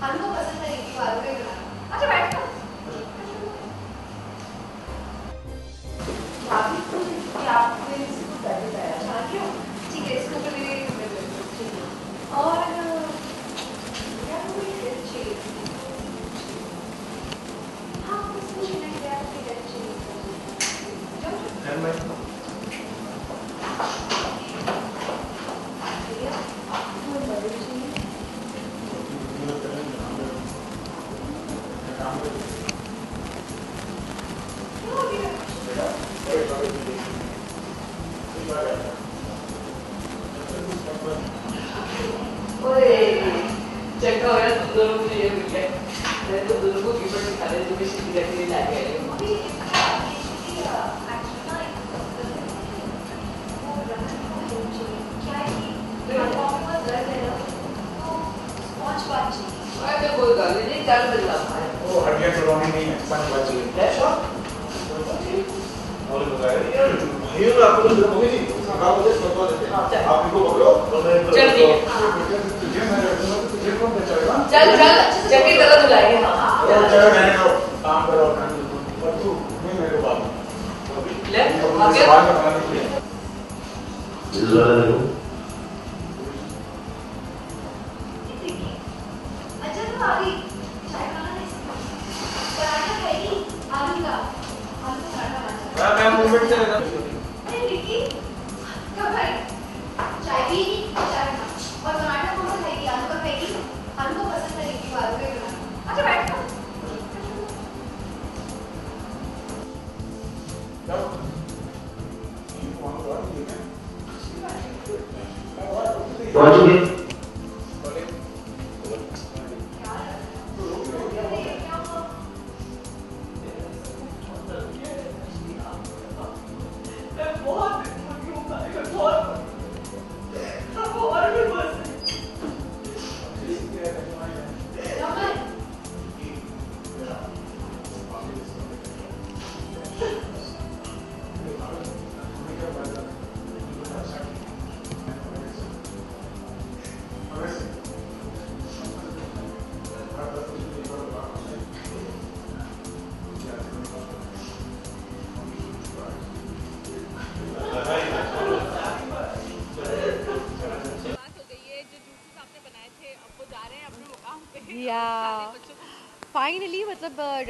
हम को पसंद है एक बार में बनाना। अच्छा बैठ जाओ भाभी, तो कि आपने इसको कर दिया अच्छा क्यों? ठीक है, इसको मेरे ठीक है। और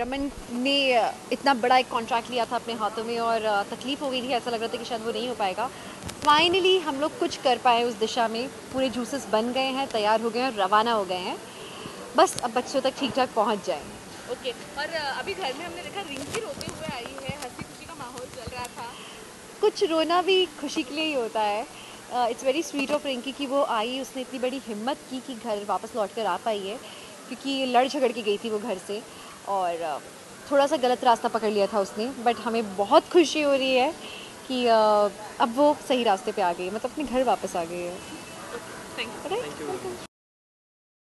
रमन ने इतना बड़ा एक कॉन्ट्रैक्ट लिया था अपने हाथों में और तकलीफ़ हो गई थी, ऐसा लग रहा था कि शायद वो नहीं हो पाएगा। फाइनली हम लोग कुछ कर पाए उस दिशा में, पूरे जूसेस बन गए हैं, तैयार हो गए हैं, रवाना हो गए हैं, बस अब बच्चों तक ठीक ठाक पहुंच जाए। ओके, और अभी घर में हमने देखा रिंकी रोते हुए आई है, हंसी खुशी का माहौल चल रहा था। कुछ रोना भी खुशी के लिए ही होता है। It's very sweet of Rinki कि वो आई, उसने इतनी बड़ी हिम्मत की कि घर वापस लौट कर आ पाई है, क्योंकि लड़ झगड़ के गई थी वो घर से और थोड़ा सा गलत रास्ता पकड़ लिया था उसने, बट हमें बहुत खुशी हो रही है कि अब वो सही रास्ते पे आ गई, मतलब अपने घर वापस आ गई है। Thank you.